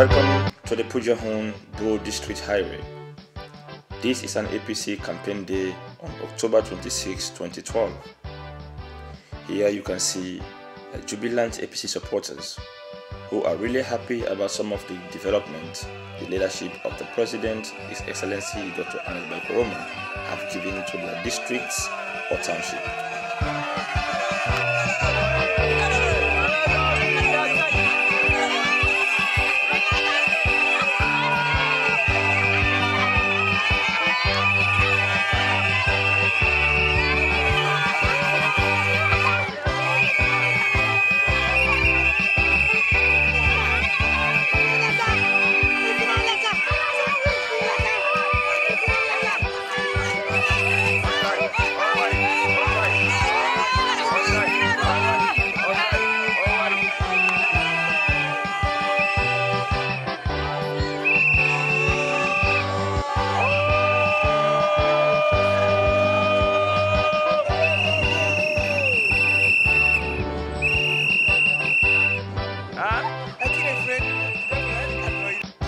Welcome to the Pujehun-Bo District Highway. This is an APC campaign day on October 26, 2012. Here you can see jubilant APC supporters who are really happy about some of the development the leadership of the President, His Excellency Dr. Anas Baikoroma, have given to their districts or township.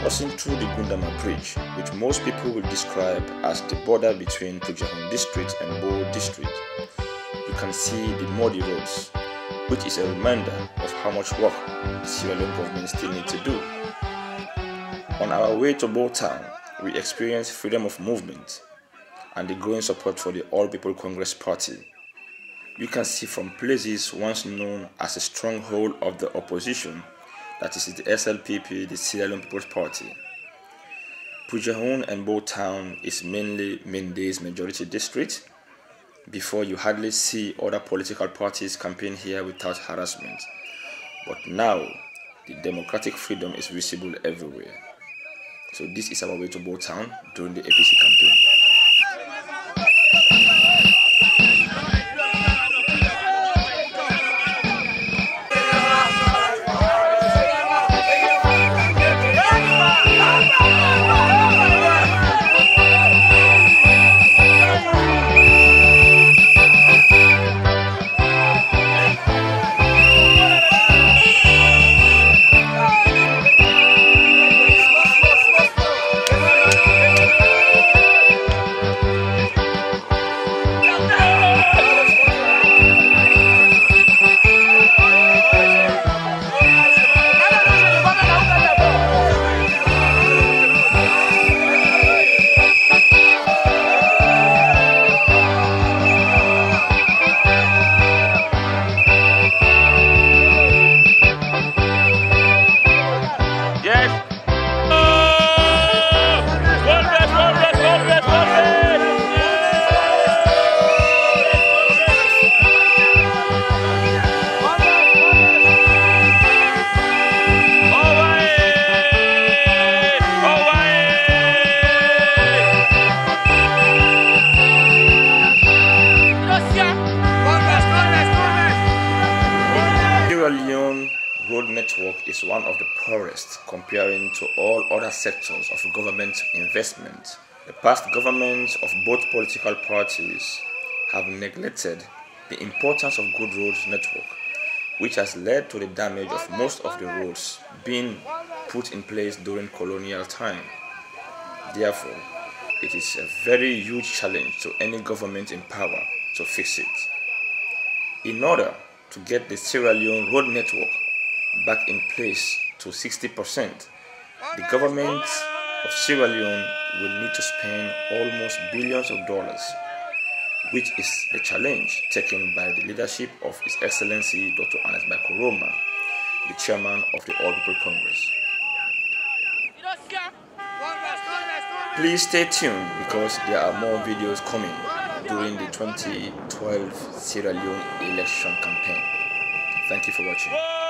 Crossing through the Gundama Bridge, which most people will describe as the border between Pujehun District and Bo District, you can see the muddy roads, which is a reminder of how much work the Sierra Leone government still needs to do. On our way to Bo Town, we experienced freedom of movement and the growing support for the All People Congress Party. You can see from places once known as a stronghold of the opposition, that is the SLPP, the Sierra Leone People's Party. Pujehun and Bo Town is mainly Mende's majority district. Before, you hardly see other political parties campaign here without harassment. But now, the democratic freedom is visible everywhere. So this is our way to Bo Town during the APC campaign. Network is one of the poorest comparing to all other sectors of government investment. The past governments of both political parties have neglected the importance of good roads network, which has led to the damage of most of the roads being put in place during colonial time. Therefore, it is a very huge challenge to any government in power to fix it. In order to get the Sierra Leone road network back in place to 60%, the government of Sierra Leone will need to spend almost billions of dollars, which is the challenge taken by the leadership of His Excellency Dr. Anas Baikoroma, the chairman of the All People Congress. Please stay tuned because there are more videos coming during the 2012 Sierra Leone election campaign. Thank you for watching.